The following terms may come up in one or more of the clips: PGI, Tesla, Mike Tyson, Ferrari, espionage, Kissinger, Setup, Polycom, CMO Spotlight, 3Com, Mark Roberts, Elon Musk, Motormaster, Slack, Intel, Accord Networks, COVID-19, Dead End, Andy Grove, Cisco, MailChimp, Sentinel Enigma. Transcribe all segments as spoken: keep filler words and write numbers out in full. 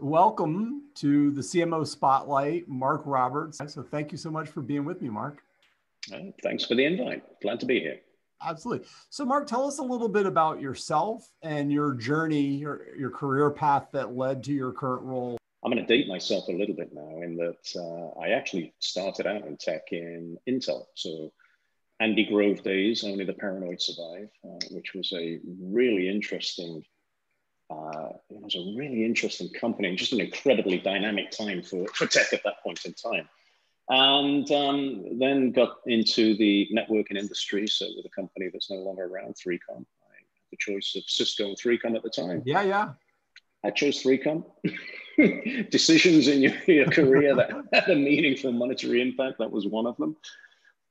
Welcome to the C M O Spotlight, Mark Roberts. So thank you so much for being with me, Mark. Oh, thanks for the invite. Glad to be here. Absolutely. So Mark, tell us a little bit about yourself and your journey, your, your career path that led to your current role. I'm going to date myself a little bit now in that uh, I actually started out in tech in Intel. So Andy Grove days, only the paranoid survive, uh, which was a really interesting Uh, it was a really interesting company and just an incredibly dynamic time for, for tech at that point in time. And um, then got into the networking industry. So with a company that's no longer around, three com. I had the choice of Cisco and three com at the time. Yeah, yeah. I chose three com. Decisions in your, your career that had a meaningful monetary impact. That was one of them,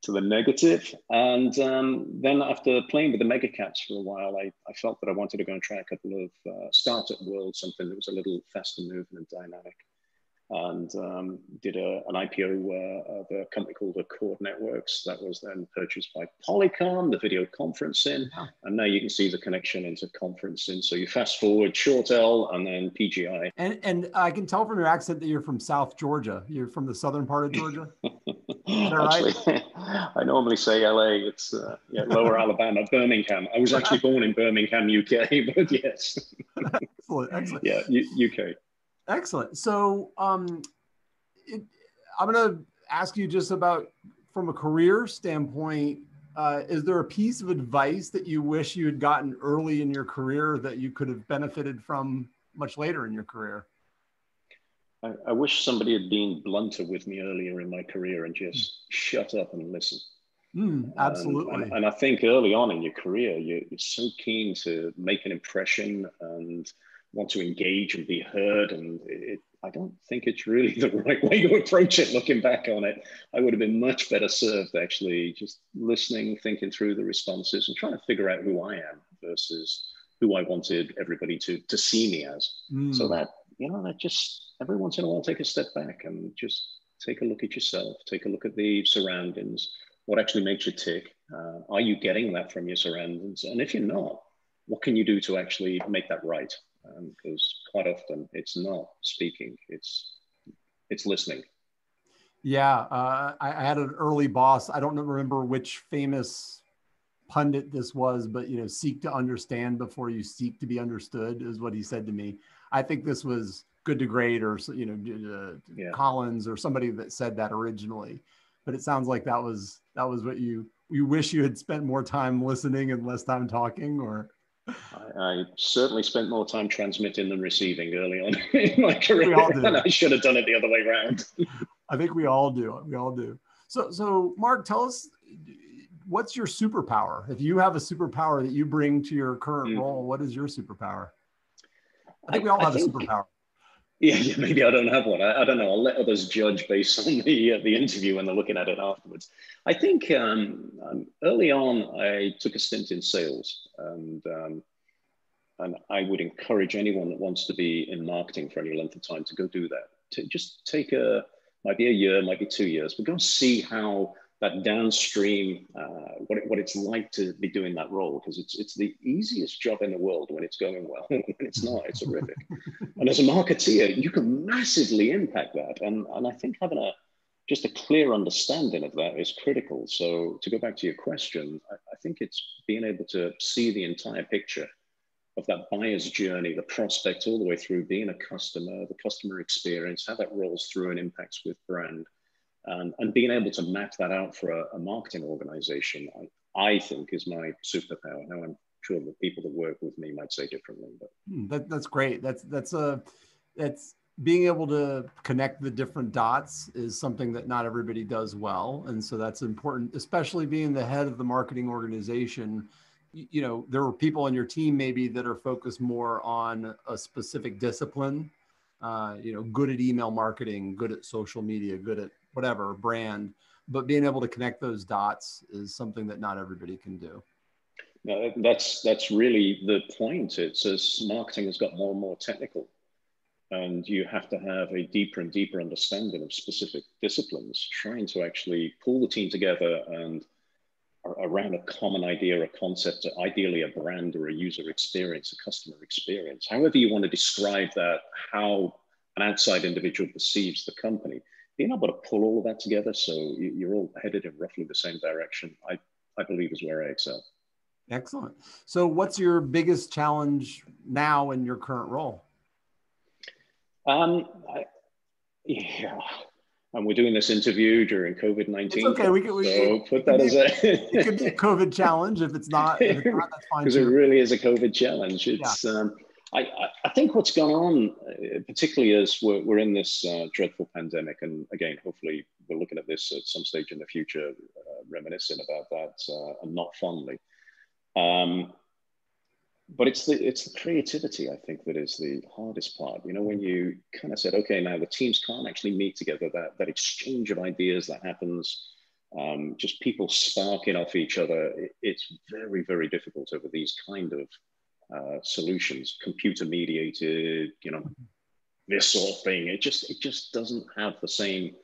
to the negative. And um, then after playing with the mega caps for a while, I, I felt that I wanted to go and try a couple of uh, startup world, something that was a little faster moving and dynamic. And um, did a, an I P O uh, of a company called Accord Networks that was then purchased by Polycom, the video conferencing. Wow. And now you can see the connection into conferencing. So you fast forward short L and then P G I. And, and I can tell from your accent that you're from South Georgia. You're from the southern part of Georgia. Is that right? Actually, I normally say L A. It's uh, yeah, lower Alabama, Birmingham. I was actually born in Birmingham, U K, but yes. Excellent, excellent. Yeah, U UK. Excellent. So um, it, I'm going to ask you just about, from a career standpoint, uh, is there a piece of advice that you wish you had gotten early in your career that you could have benefited from much later in your career? I, I wish somebody had been blunter with me earlier in my career and just mm. shut up and listen. Mm, absolutely. Um, and, and I think early on in your career, you're, you're so keen to make an impression and want to engage and be heard. And it, I don't think it's really the right way to approach it, looking back on it. I would have been much better served actually just listening, thinking through the responses and trying to figure out who I am versus who I wanted everybody to, to see me as. Mm. So that, you know, that just every once in a while, take a step back and just take a look at yourself, take a look at the surroundings, what actually makes you tick. Uh, are you getting that from your surroundings? And if you're not, what can you do to actually make that right? Um, because quite often it's not speaking, it's it's listening. Yeah, uh, I, I had an early boss. I don't remember which famous pundit this was, but you know, seek to understand before you seek to be understood is what he said to me. I think this was Good to Great or you know uh, yeah. Collins or somebody that said that originally, but it sounds like that was that was what you you wish you had spent more time listening and less time talking, or. I, I certainly spent more time transmitting than receiving early on in my career, and I should have done it the other way around. I think we all do. We all do. So, so Mark, tell us, what's your superpower? If you have a superpower that you bring to your current mm. role, what is your superpower? I think I, we all I have think, a superpower. Yeah, yeah, maybe I don't have one. I, I don't know. I'll let others judge based on the, uh, the interview when they're looking at it afterwards. I think um, um, early on, I took a stint in sales. And, um, and I would encourage anyone that wants to be in marketing for any length of time to go do that. To just take a, might be a year, might be two years, but go see how that downstream, uh, what, it, what it's like to be doing that role, because it's, it's the easiest job in the world when it's going well. When it's not, it's horrific. And as a marketeer, you can massively impact that. And, and I think having a, just a clear understanding of that is critical. So to go back to your question, I, I think it's being able to see the entire picture of that buyer's journey, the prospect all the way through being a customer, the customer experience, how that rolls through and impacts with brand. And, and being able to map that out for a, a marketing organization, I, I think is my superpower. Now, I'm sure the people that work with me might say differently, but that, that's great. That's that's a that's being able to connect the different dots is something that not everybody does well, and so that's important, especially being the head of the marketing organization. You, you know, there are people on your team maybe that are focused more on a specific discipline. Uh, you know, good at email marketing, good at social media, good at whatever brand, but being able to connect those dots is something that not everybody can do. No, that's, that's really the point. It's as marketing has got more and more technical, and you have to have a deeper and deeper understanding of specific disciplines, trying to actually pull the team together and around a common idea, a concept, ideally a brand or a user experience, a customer experience, however you want to describe that, how an outside individual perceives the company. Being able to pull all of that together, so you're all headed in roughly the same direction, I, I believe is where I excel. Excellent. So what's your biggest challenge now in your current role? Um, I, yeah, and we're doing this interview during COVID nineteen. It's okay, we can we, so put that as a... It could be a COVID challenge if it's not, if it's not that's fine. Because it really is a COVID challenge. It's, yeah. um, I, I think what's gone on, particularly as we're, we're in this uh, dreadful pandemic, and again, hopefully we're looking at this at some stage in the future, uh, reminiscing about that uh, and not fondly. Um, but it's the, it's the creativity, I think, that is the hardest part. You know, when you kind of said, okay, now the teams can't actually meet together, that, that exchange of ideas that happens, um, just people sparking off each other, it, it's very, very difficult over these kind of Uh, solutions, computer mediated, you know, this sort of thing. It just, it just doesn't have the same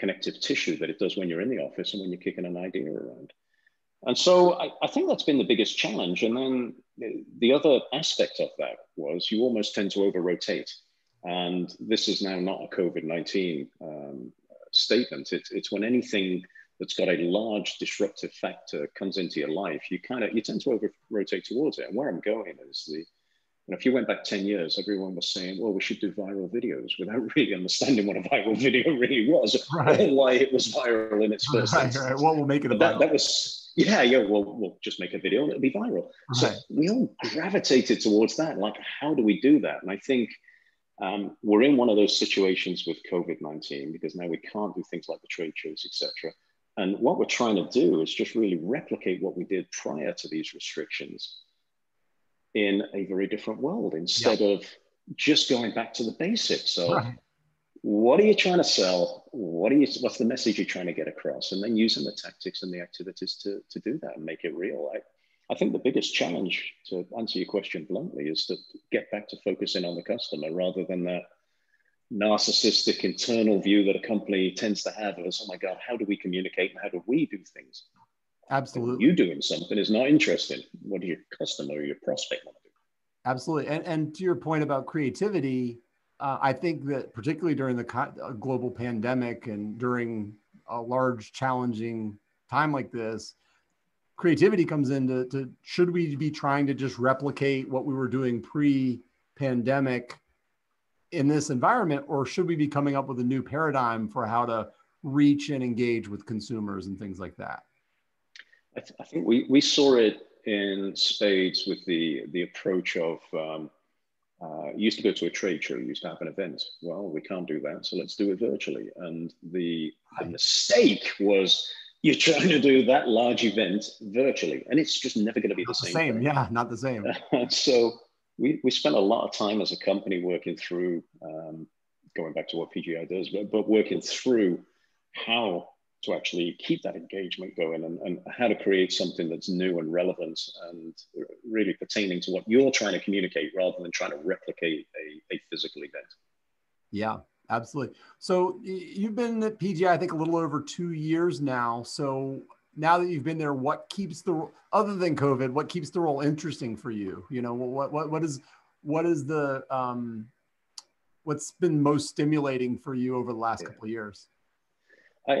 connective tissue that it does when you're in the office and when you're kicking an idea around. And so I, I think that's been the biggest challenge. And then the other aspect of that was you almost tend to over rotate. And this is now not a COVID nineteen um, statement. It's, it's when anything that's got a large disruptive factor comes into your life, you kind of, you tend to over rotate towards it. And where I'm going is the, you know, if you went back ten years, everyone was saying, well, we should do viral videos without really understanding what a viral video really was, right, or why it was viral in its first right, instance. Right. What will make it a viral? That, that was, yeah, yeah, we'll, we'll just make a video and it'll be viral. Right. So we all gravitated towards that. Like, how do we do that? And I think um, we're in one of those situations with COVID nineteen, because now we can't do things like the trade shows, et cetera. And what we're trying to do is just really replicate what we did prior to these restrictions in a very different world, instead yeah. of just going back to the basics of right. what are you trying to sell? What are you, what's the message you're trying to get across? And then using the tactics and the activities to, to do that and make it real. I, I think the biggest challenge, to answer your question bluntly, is to get back to focusing on the customer rather than that narcissistic internal view that a company tends to have of us. Oh my God, how do we communicate and how do we do things? Absolutely. You doing something is not interesting. What do your customer or your prospect want to do? Absolutely. And, and to your point about creativity, uh, I think that particularly during the co uh, global pandemic and during a large challenging time like this, creativity comes into to, should we be trying to just replicate what we were doing pre-pandemic in this environment, or should we be coming up with a new paradigm for how to reach and engage with consumers and things like that? I, th I think we, we saw it in spades with the, the approach of, um, uh, you used to go to a trade show, you used to have an event. Well, we can't do that, so let's do it virtually. And the, the mistake was, you're trying to do that large event virtually, and it's just never gonna be the same. same. Yeah, not the same. So, We, we spent a lot of time as a company working through, um, going back to what P G I does, but, but working through how to actually keep that engagement going, and, and how to create something that's new and relevant and really pertaining to what you're trying to communicate rather than trying to replicate a, a physical event. Yeah, absolutely. So you've been at P G I, I think, a little over two years now. So now that you've been there, what keeps the, other than COVID, what keeps the role interesting for you? You know, what, what, what is, what is the, um, what's been most stimulating for you over the last yeah. couple of years? I,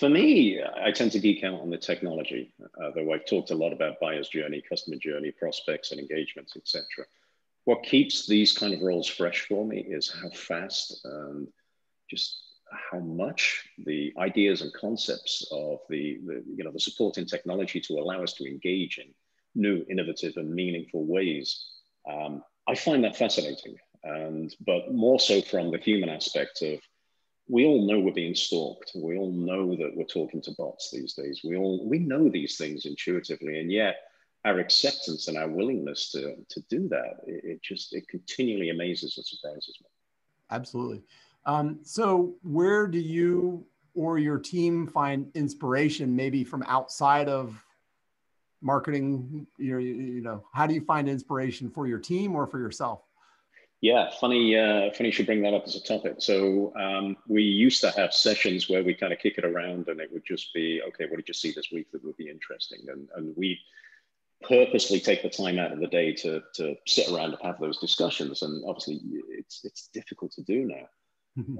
for me, I tend to geek out on the technology, uh, though I've talked a lot about buyer's journey, customer journey, prospects and engagements, et cetera. What keeps these kind of roles fresh for me is how fast and just how much the ideas and concepts of the, the, you know, the supporting technology to allow us to engage in new, innovative and meaningful ways. Um, I find that fascinating, and, but more so from the human aspect of, we all know we're being stalked. We all know that we're talking to bots these days. We all, we know these things intuitively, and yet our acceptance and our willingness to, to do that, it, it just, it continually amazes and surprises me. Absolutely. Um, so where do you or your team find inspiration, maybe from outside of marketing? You know, you, you know, how do you find inspiration for your team or for yourself? Yeah, funny, uh, funny you should bring that up as a topic. So um, we used to have sessions where we kind of kick it around, and it would just be, okay, what did you see this week that would be interesting? And, and we purposely take the time out of the day to, to sit around and have those discussions. And obviously it's, it's difficult to do now.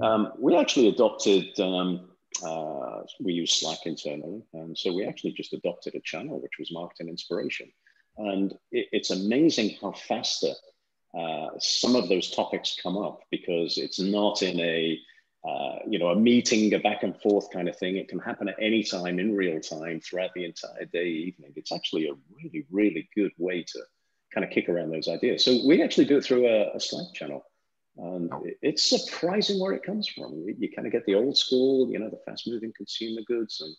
Um, we actually adopted, um, uh, we use Slack internally. And so we actually just adopted a channel, which was Marketing Inspiration. And it, it's amazing how faster uh, some of those topics come up, because it's not in a, Uh, you know, a meeting, a back and forth kind of thing. It can happen at any time in real time throughout the entire day, evening. It's actually a really, really good way to kind of kick around those ideas. So we actually do it through a, a Slack channel. And oh. it's surprising where it comes from. You, you kind of get the old school, you know, the fast moving consumer goods and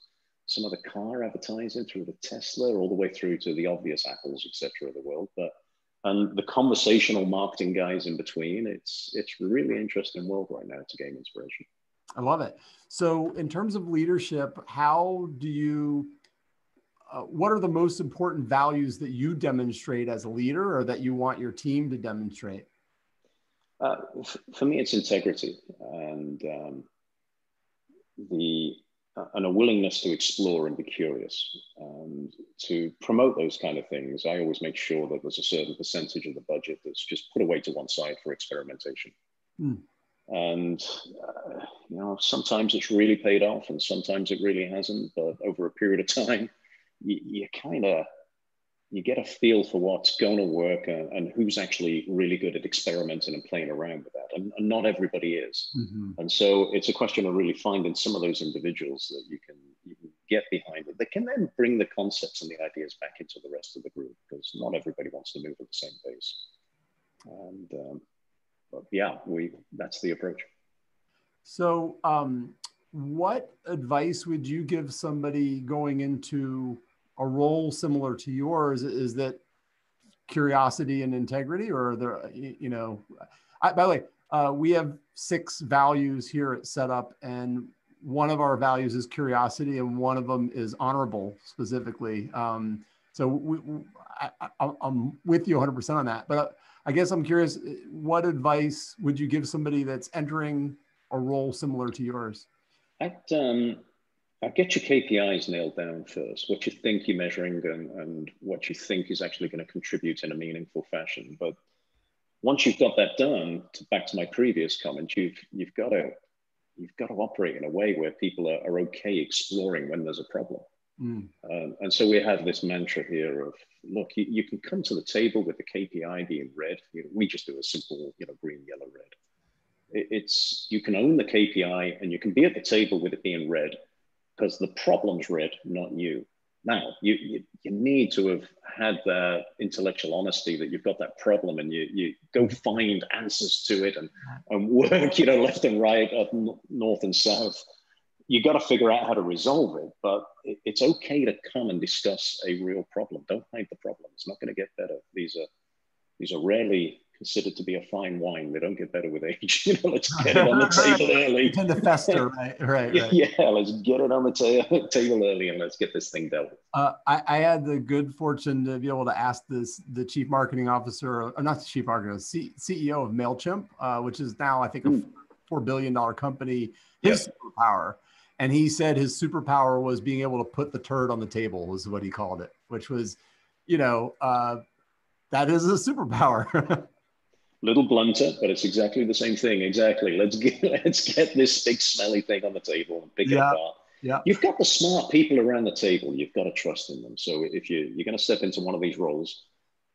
some of the car advertising through the Tesla, all the way through to the obvious Apples, et cetera, of the world. But and the conversational marketing guys in between, it's it's really interesting world right now to gain inspiration. I love it. So in terms of leadership, how do you, uh, what are the most important values that you demonstrate as a leader or that you want your team to demonstrate? Uh, for me, it's integrity and um, the uh, and a willingness to explore and be curious. Um, to promote those kind of things, I always make sure that there's a certain percentage of the budget that's just put away to one side for experimentation. Mm. And, uh, you know, sometimes it's really paid off and sometimes it really hasn't, but over a period of time, you, you kind of, you get a feel for what's going to work and, and who's actually really good at experimenting and playing around with that. And, and not everybody is. Mm-hmm. And so it's a question of really finding some of those individuals that you can, you can get behind it. They can then bring the concepts and the ideas back into the rest of the group, because not everybody wants to move at the same pace. And um, but yeah, we that's the approach. So um, what advice would you give somebody going into a role similar to yours? Is that curiosity and integrity, or are there, you know, I, by the way, uh, we have six values here at Setup, and one of our values is curiosity, and one of them is honorable specifically. Um, so we, I, I, I'm with you one hundred percent on that, but I guess I'm curious, what advice would you give somebody that's entering a role similar to yours? I'd, um... Get your K P Is nailed down first, what you think you're measuring and, and what you think is actually going to contribute in a meaningful fashion. But once you've got that done, to, back to my previous comment, you've, you've, got to, you've got to operate in a way where people are, are okay exploring when there's a problem. Mm. Um, and so we have this mantra here of, look, you, you can come to the table with the K P I being red. You know, we just do a simple, you know, green, yellow, red. It, it's, you can own the K P I and you can be at the table with it being red, because the problem's red, not you. Now, you, you, you need to have had that intellectual honesty that you've got that problem and you, you go find answers to it and, and work, you know, left and right, up north and south. You got to figure out how to resolve it, but it, it's okay to come and discuss a real problem. Don't hide the problem. It's not going to get better. These are, these are rarely considered to be a fine wine. They don't get better with age. You know, let's get it on the table early. Tend to fester, right? Right, right. Yeah, let's get it on the ta table early and let's get this thing dealt with. Uh, I, I had the good fortune to be able to ask this, the chief marketing officer, or not the chief marketing, C CEO of MailChimp, uh, which is now, I think, a mm. four billion dollar company, his yep. superpower. And he said his superpower was being able to put the turd on the table, is what he called it, which was, you know, uh, that is a superpower. Little blunter, but it's exactly the same thing. Exactly. Let's get let's get this big smelly thing on the table and pick yeah, it apart. Yeah. You've got the smart people around the table. You've got to trust in them. So if you you're going to step into one of these roles,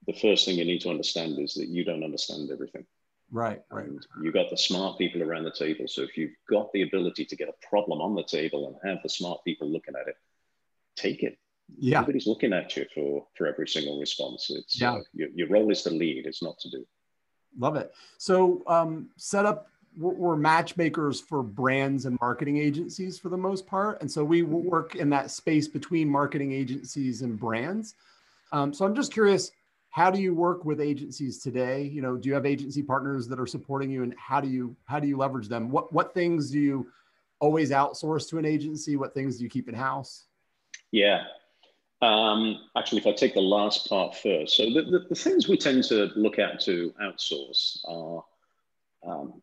the first thing you need to understand is that you don't understand everything. Right. Right. And you've got the smart people around the table. So if you've got the ability to get a problem on the table and have the smart people looking at it, take it. Yeah. Everybody's looking at you for for every single response. It's yeah. uh, your, your role is to lead. It's not to do. Love it. So um, Setup, we're matchmakers for brands and marketing agencies for the most part. And so we work in that space between marketing agencies and brands. Um, so I'm just curious, how do you work with agencies today? You know, do you have agency partners that are supporting you, and how do you, how do you leverage them? What, what things do you always outsource to an agency? What things do you keep in house? Yeah. Um, actually, if I take the last part first, so the, the, the things we tend to look at to outsource are, um,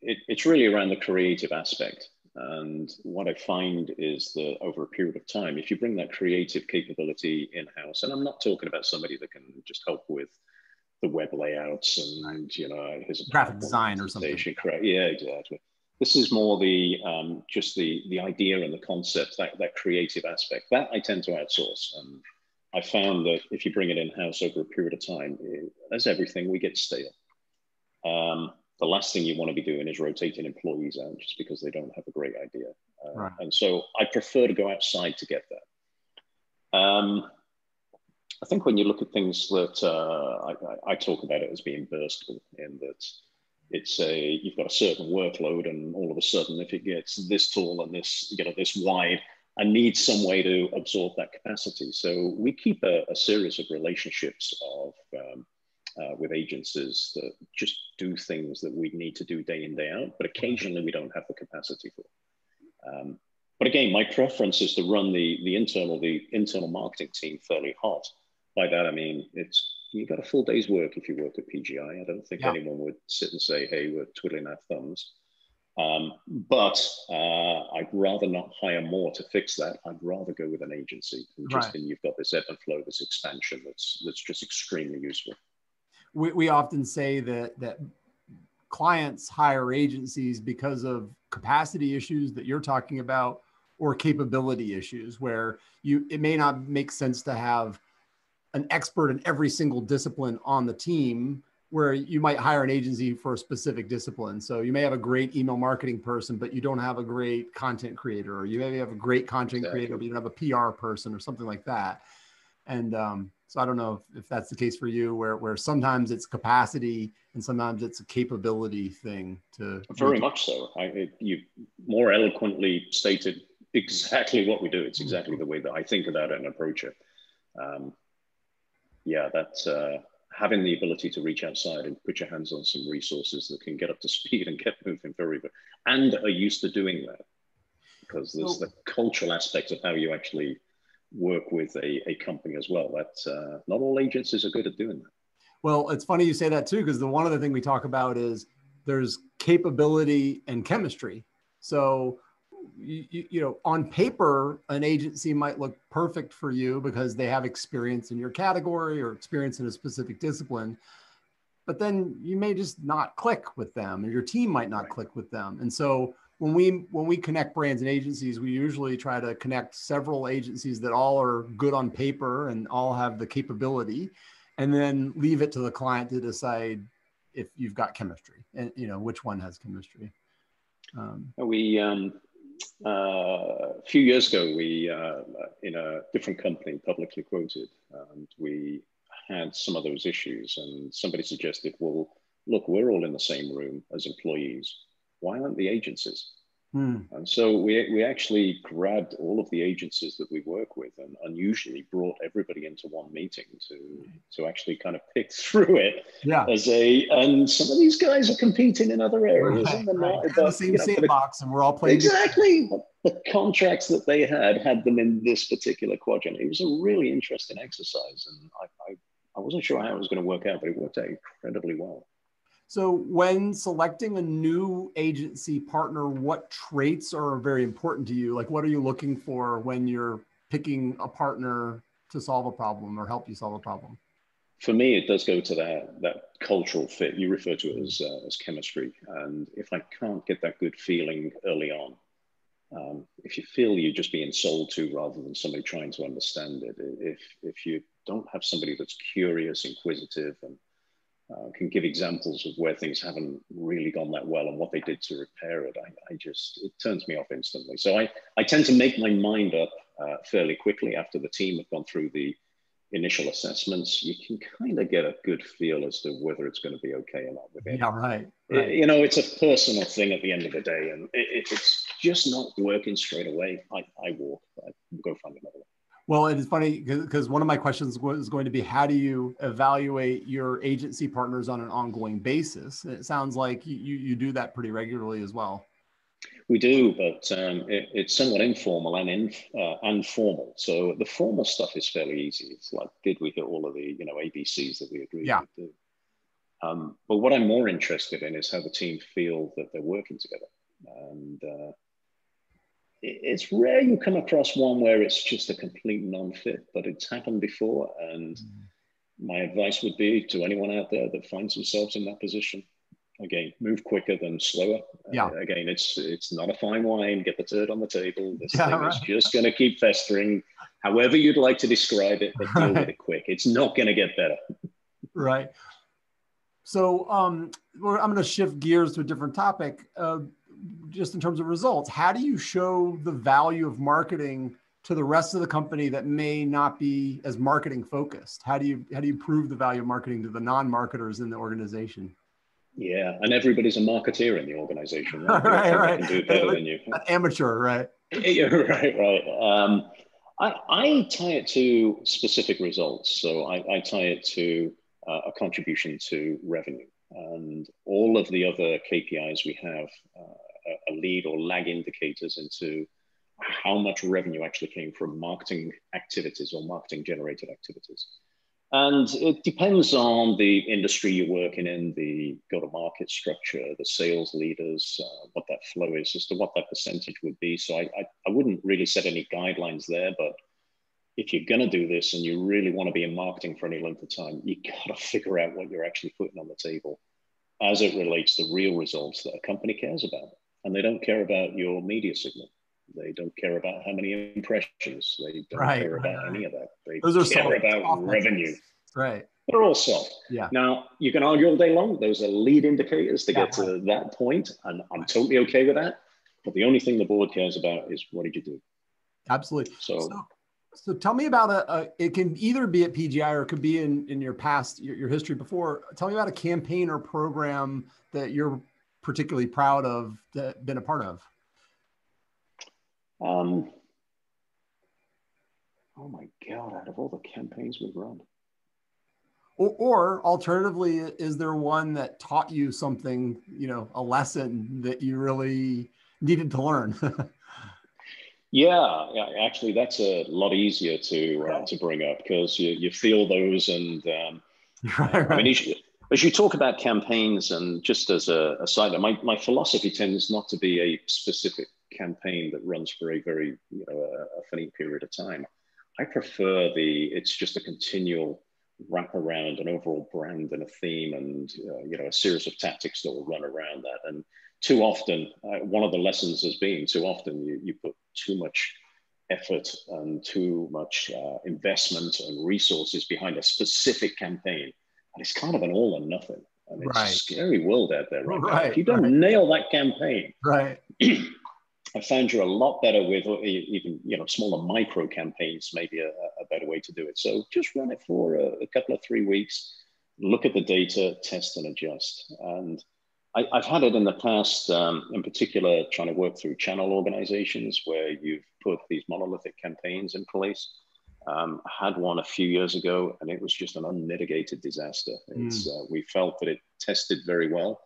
it, it's really around the creative aspect. And what I find is that over a period of time, if you bring that creative capability in-house, and I'm not talking about somebody that can just help with the web layouts and, you know, his graphic design or something. Yeah, exactly. This is more the um, just the the idea and the concept, that that creative aspect that I tend to outsource. And I found that if you bring it in house over a period of time, it, as everything, we get stale. Um, the last thing you want to be doing is rotating employees out just because they don't have a great idea. Uh, right. And so I prefer to go outside to get that. Um, I think when you look at things that uh, I, I, I talk about it as being burstable, in that it's a, you've got a certain workload, and all of a sudden, if it gets this tall and this, you know, this wide, I need some way to absorb that capacity. So we keep a, a series of relationships of um, uh, with agencies that just do things that we need to do day in, day out, but occasionally we don't have the capacity for. Um, but again, my preference is to run the the internal the internal marketing team fairly hot. By that I mean it's, you got a full day's work if you work at P G I. I don't think yeah. anyone would sit and say, hey, we're twiddling our thumbs. Um, but uh, I'd rather not hire more to fix that. I'd rather go with an agency. And just right. then you've got this ebb and flow, this expansion that's, that's just extremely useful. We, we often say that, that clients hire agencies because of capacity issues that you're talking about, or capability issues where you, it may not make sense to have an expert in every single discipline on the team, where you might hire an agency for a specific discipline. So you may have a great email marketing person, but you don't have a great content creator, or you maybe have a great content exactly. creator, but you don't have a P R person or something like that. And um, so I don't know if, if that's the case for you, where, where sometimes it's capacity and sometimes it's a capability thing to- Very much so. I, you more eloquently stated exactly what we do. It's exactly the way that I think about it and approach it. Um, Yeah, that's uh, having the ability to reach outside and put your hands on some resources that can get up to speed and get moving very, very, and are used to doing that, because there's the cultural aspect of how you actually work with a, a company as well. That uh, not all agencies are good at doing that. Well, it's funny you say that too, because the one other thing we talk about is there's capability and chemistry. So. You, you, you know, on paper, an agency might look perfect for you because they have experience in your category or experience in a specific discipline, but then you may just not click with them, or your team might not click with them. And so when we, when we connect brands and agencies, we usually try to connect several agencies that all are good on paper and all have the capability, and then leave it to the client to decide if you've got chemistry and, you know, which one has chemistry. Um, we, um, Uh, a few years ago, we, uh, in a different company, publicly quoted, and we had some of those issues, and somebody suggested, well, look, we're all in the same room as employees. Why aren't the agencies? Hmm. And so we, we actually grabbed all of the agencies that we work with and unusually brought everybody into one meeting to, to actually kind of pick through it yeah. as a, and some of these guys are competing in other areas. Right, and they're right. not, but, in the same sandbox, you know, and we're all playing. Exactly. The contracts that they had had them in this particular quadrant. It was a really interesting exercise. And I, I, I wasn't sure how it was going to work out, but it worked out incredibly well. So when selecting a new agency partner, what traits are very important to you? Like, what are you looking for when you're picking a partner to solve a problem or help you solve a problem? For me, it does go to that, that cultural fit. You refer to it as, uh, as chemistry. And if I can't get that good feeling early on, um, if you feel you're just being sold to rather than somebody trying to understand it, if, if you don't have somebody that's curious, inquisitive, and Uh, can give examples of where things haven't really gone that well and what they did to repair it. I, I just, it turns me off instantly. So I, I tend to make my mind up uh, fairly quickly after the team have gone through the initial assessments. You can kind of get a good feel as to whether it's going to be okay or not with it. Yeah, right, right. It, you know, it's a personal thing at the end of the day. And if it, it's just not working straight away, I, I walk, I go find another one. Well, it is funny because one of my questions was going to be, how do you evaluate your agency partners on an ongoing basis? And it sounds like you, you do that pretty regularly as well. We do, but um, it, it's somewhat informal and in, uh, and formal. So the formal stuff is fairly easy. It's like, did we hit all of the, you know, A B Cs that we agreed yeah. to do? Um, but what I'm more interested in is how the team feel that they're working together. And uh, it's rare you come across one where it's just a complete non-fit, but it's happened before. And mm-hmm. my advice would be to anyone out there that finds themselves in that position, again, move quicker than slower. Yeah. Uh, again, it's it's not a fine wine. Get the turd on the table. This yeah, thing right. is just going to keep festering, however you'd like to describe it, but deal with it quick. It's not going to get better. Right. So um, I'm going to shift gears to a different topic, uh, just in terms of results. How do you show the value of marketing to the rest of the company that may not be as marketing focused? How do you, how do you prove the value of marketing to the non-marketers in the organization? Yeah, and everybody's a marketeer in the organization. Right, right. right. Can do better than you. An amateur, right? Yeah, right, right. Um, I, I tie it to specific results. So I, I tie it to uh, a contribution to revenue, and all of the other K P Is we have uh, a lead or lag indicators into how much revenue actually came from marketing activities or marketing generated activities. And it depends on the industry you're working in, the go-to-market structure, the sales leaders, uh, what that flow is, as to what that percentage would be. So I, I, I wouldn't really set any guidelines there, but if you're gonna do this and you really wanna be in marketing for any length of time, you gotta figure out what you're actually putting on the table as it relates to real results that a company cares about. And they don't care about your media signal. They don't care about how many impressions. They don't right, care about right. any of that. They those are care soft, about soft revenue. Things. Right. They're all soft. Yeah. Now, you can argue all day long. Those are lead indicators to yeah. get to that point, and I'm totally okay with that. But the only thing the board cares about is what did you do? Absolutely. So, so, so tell me about a, a, it can either be at P G I or it could be in, in your past, your, your history before. Tell me about a campaign or program that you're particularly proud of, that been a part of. Um, oh my God, out of all the campaigns we've run. Or, or alternatively, is there one that taught you something, you know, a lesson that you really needed to learn? yeah, yeah, actually that's a lot easier to, uh, to bring up because you, you feel those and um, right, right. I mean, each, as you talk about campaigns and just as a, a side note, my, my philosophy tends not to be a specific campaign that runs for a very, you know, a, a finite period of time. I prefer the, it's just a continual wrap around an overall brand and a theme and, uh, you know, a series of tactics that will run around that. And too often, uh, one of the lessons has been too often you, you put too much effort and too much uh, investment and resources behind a specific campaign. And it's kind of an all or nothing. And it's right. a scary world out there right, right now. If you don't right. nail that campaign, right. I found you're a lot better with even, you know, smaller micro campaigns, maybe a, a better way to do it. So just run it for a, a couple of three weeks, look at the data, test and adjust. And I, I've had it in the past, um, in particular, trying to work through channel organizations where you've put these monolithic campaigns in place. Um, I had one a few years ago and it was just an unmitigated disaster. It's, mm. uh, we felt that it tested very well.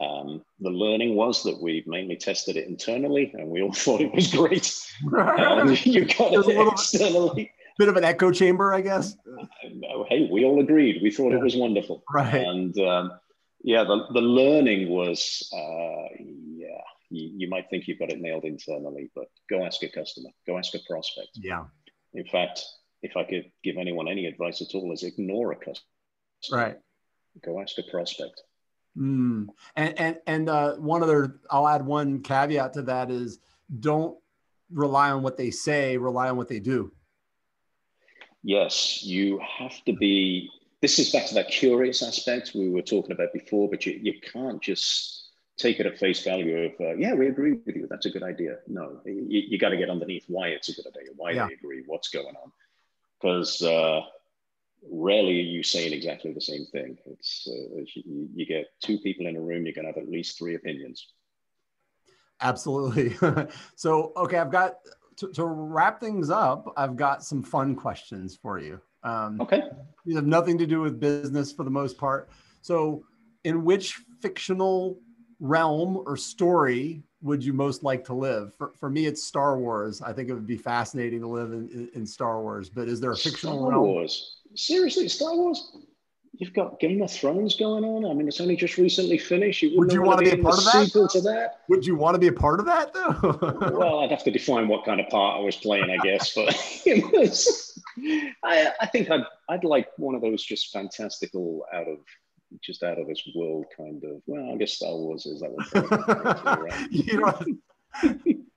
Um, the learning was that we mainly tested it internally and we all thought it was great. And you got it a externally. Bit of an echo chamber, I guess. Uh, hey, we all agreed. We thought yeah. it was wonderful. Right. And um, yeah, the, the learning was, uh, yeah, you, you might think you've got it nailed internally, but go ask a customer, go ask a prospect. Yeah. In fact, if I could give anyone any advice at all is ignore a customer. Right. Go ask a prospect. Mm. And and and uh, one other, I'll add one caveat to that is don't rely on what they say, rely on what they do. Yes, you have to be, this is back to that curious aspect we were talking about before, but you, you can't just take it at face value of, uh, yeah, we agree with you, that's a good idea. No, you, you got to get underneath why it's a good idea, why yeah. they agree, what's going on. Because uh, rarely are you saying exactly the same thing. It's uh, you, you get two people in a room, you're going to have at least three opinions. Absolutely. So, okay, I've got, to, to wrap things up, I've got some fun questions for you. Um, okay. These have nothing to do with business for the most part. So, in which fictional realm or story would you most like to live? For, for me, it's Star Wars. I think it would be fascinating to live in, in, in Star Wars, but is there a fictional Star realm? Wars. Seriously, Star Wars? you've got Game of Thrones going on. I mean, it's only just recently finished. You Would you want, want to be, be a part of that? To that? Would you want to be a part of that, though? Well, I'd have to define what kind of part I was playing, I guess. But it was, I, I think I'd, I'd like one of those just fantastical, out of just out of this world kind of. Well, I guess Star Wars is that one. Right? You know,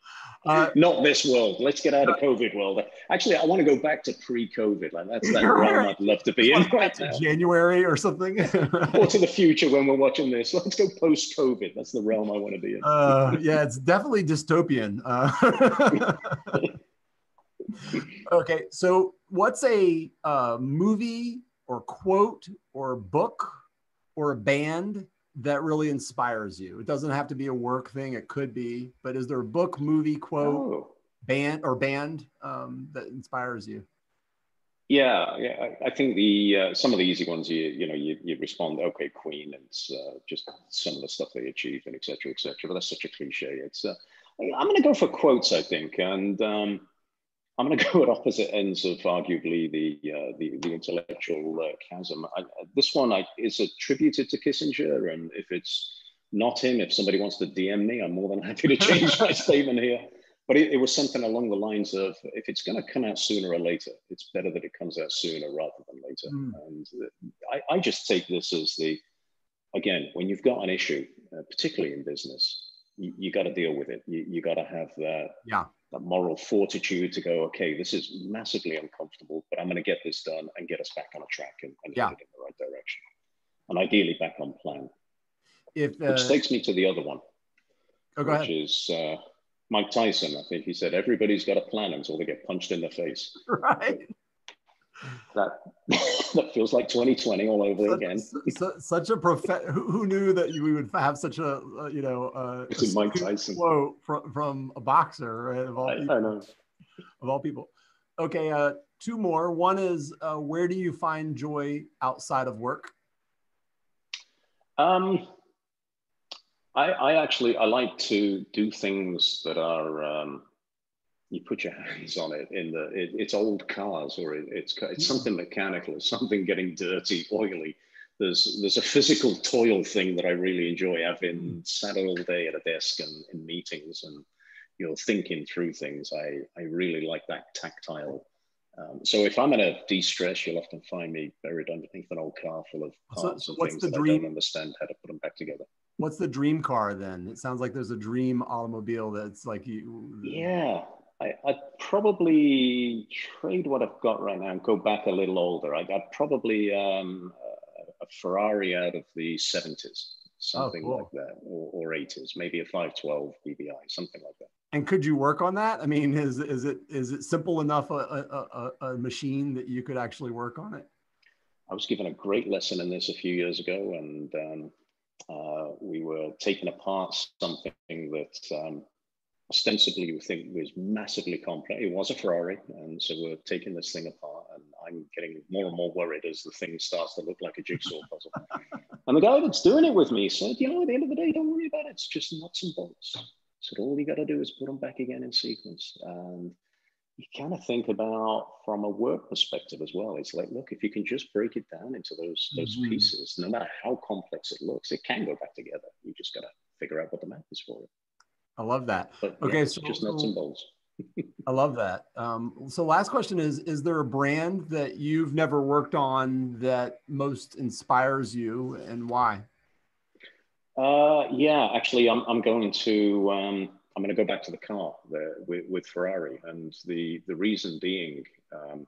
Uh, Not this world. Let's get out of COVID world. Actually, I want to go back to pre-COVID. Like that's that realm right. I'd love to be in right now. January or something. Right. Or to the future when we're watching this. Let's go post-COVID. That's the realm I want to be in. Uh, yeah, it's definitely dystopian. Uh, okay, so what's a uh, movie or quote or book or a band that really inspires you? It doesn't have to be a work thing. It could be, but is there a book, movie, quote, oh. band or band um, that inspires you? Yeah, yeah. I, I think the uh, some of the easy ones, you you know, you, you respond, okay, Queen, and it's uh, just some of the stuff they achieved, and et cetera, et cetera. But that's such a cliche. It's uh, I'm going to go for quotes, I think, and um, I'm going to go at opposite ends of arguably the uh, the, the intellectual uh, chasm. I, this one I, is attributed to Kissinger, and if it's not him, if somebody wants to D M me, I'm more than happy to change my statement here. But it, it was something along the lines of, if it's going to come out sooner or later, it's better that it comes out sooner rather than later. Mm. And I, I just take this as the, again, when you've got an issue, uh, particularly in business, you, you got to deal with it. You, you got to have that. Yeah. That moral fortitude to go, okay, this is massively uncomfortable, but I'm going to get this done and get us back on a track and, and yeah. head it in the right direction. And ideally back on plan. If, uh, which takes me to the other one, oh, go which ahead. is uh, Mike Tyson. I think he said, everybody's got a plan until they get punched in the face. Right. That, that feels like twenty twenty all over such, again. Su such a prof- who, who knew that you, we would have such a, uh, you know, uh, a Mike Tyson quote from, from a boxer, right? Of all I, people. I know. Of all people. Okay, uh, two more. One is, uh, where do you find joy outside of work? Um, I, I actually, I like to do things that are, um, you put your hands on it in the, it, it's old cars or it, it's, it's something mechanical, it's something getting dirty, oily. There's, there's a physical toil thing that I really enjoy. I've been sat all day at a desk and in meetings and, you know, thinking through things. I, I really like that tactile. Um, so if I'm going to de-stress, you'll often find me buried underneath an old car full of parts so, and what's things the that dream? I don't understand how to put them back together. What's the dream car then? It sounds like there's a dream automobile that's like you. Yeah. I, I'd probably trade what I've got right now and go back a little older. I, I'd probably um, a Ferrari out of the seventies, something oh, cool. like that, or, or eighties, maybe a five twelve P G I, something like that. And could you work on that? I mean, is is it is it simple enough a, a, a, a machine that you could actually work on it? I was given a great lesson in this a few years ago, and um, uh, we were taking apart something that. Um, Ostensibly, you think it was massively complex. It was a Ferrari, and so we're taking this thing apart, and I'm getting more and more worried as the thing starts to look like a jigsaw puzzle. And the guy that's doing it with me said, you know, at the end of the day, don't worry about it. It's just nuts and bolts. So all you got to do is put them back again in sequence. And you kind of think about from a work perspective as well. It's like, look, if you can just break it down into those, those mm-hmm. pieces, no matter how complex it looks, it can go back together. You just got to figure out what the map is for it. I love that. But, okay, yeah, so just nuts and bolts. I love that. Um, so last question is, is there a brand that you've never worked on that most inspires you and why? Uh, yeah, actually, I'm, I'm going to, um, I'm going to go back to the car there with, with Ferrari. And the, the reason being, um,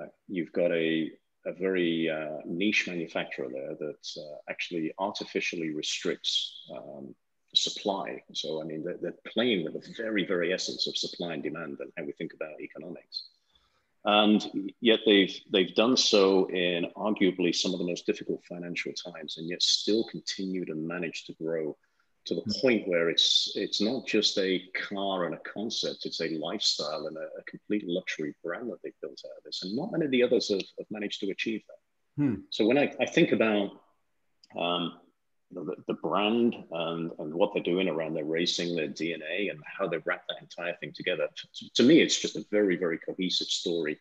uh, you've got a, a very uh, niche manufacturer there that uh, actually artificially restricts um, supply. So, I mean, they're, they're playing with the very, very essence of supply and demand and how we think about economics. And yet they've, they've done so in arguably some of the most difficult financial times, and yet still continued and managed to grow to the point where it's, it's not just a car and a concept, it's a lifestyle and a, a complete luxury brand that they've built out of this. And not many of the others have, have managed to achieve that. Hmm. So when I, I think about, um, The, the brand and, and what they're doing around their racing, their D N A, and how they wrap that entire thing together. To, to me, it's just a very, very cohesive story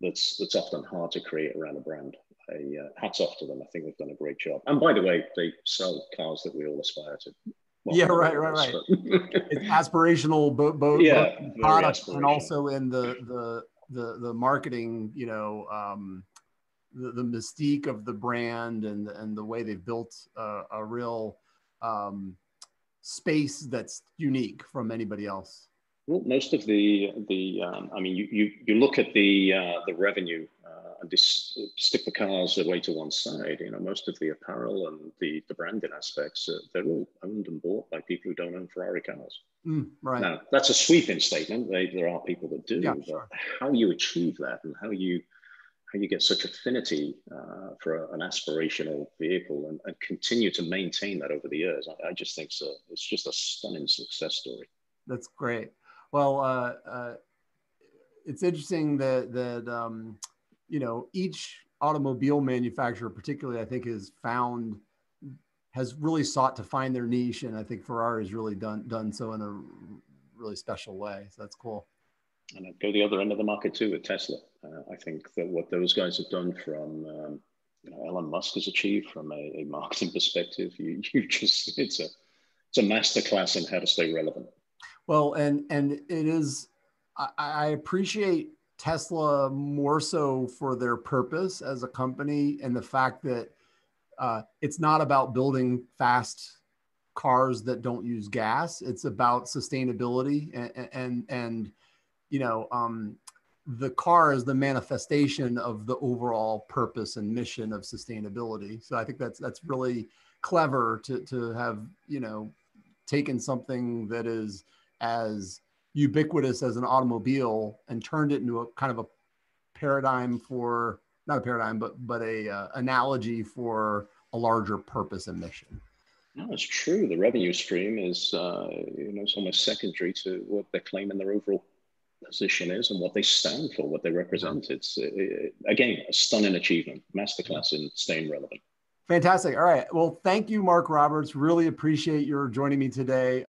that's that's often hard to create around a brand. a uh, hats off to them. I think they've done a great job. And by the way, they sell cars that we all aspire to. Well, yeah, right, right, right. It's aspirational, both bo yeah, products aspirational. And also in the the the the marketing, you know, um, the, the mystique of the brand and and the way they've built uh, a real um, space that's unique from anybody else. Well, most of the the um, I mean, you you you look at the uh, the revenue uh, and just stick the cars away to one side. You know, most of the apparel and the the branding aspects, uh, they're all owned and bought by people who don't own Ferrari cars. Mm, right. Now, that's a sweeping statement. They, there are people that do, yeah, but sure. How you achieve that and how you how you get such affinity uh, for a, an aspirational vehicle and, and continue to maintain that over the years, I, I just think so. It's just a stunning success story. That's great. Well, uh, uh, it's interesting that, that um, you know, each automobile manufacturer particularly, I think, has found, has really sought to find their niche. And I think Ferrari has really done, done so in a really special way. So that's cool. And I'd go the other end of the market too with Tesla. Uh, I think that what those guys have done from, um, you know, Elon Musk has achieved from a, a marketing perspective, you, you just, it's a, it's a masterclass in how to stay relevant. Well, and and it is, I, I appreciate Tesla more so for their purpose as a company and the fact that uh, it's not about building fast cars that don't use gas. It's about sustainability and, and, and you know, um, the car is the manifestation of the overall purpose and mission of sustainability. So I think that's, that's really clever to, to have, you know, taken something that is as ubiquitous as an automobile and turned it into a kind of a paradigm for, not a paradigm, but, but a uh, analogy for a larger purpose and mission. No, it's true. The revenue stream is, uh, you know, it's almost secondary to what they're claiming their overall position is and what they stand for, what they represent. Mm-hmm. It's, it, again, a stunning achievement, masterclass in staying relevant. Fantastic. All right. Well, thank you, Mark Roberts. Really appreciate your joining me today.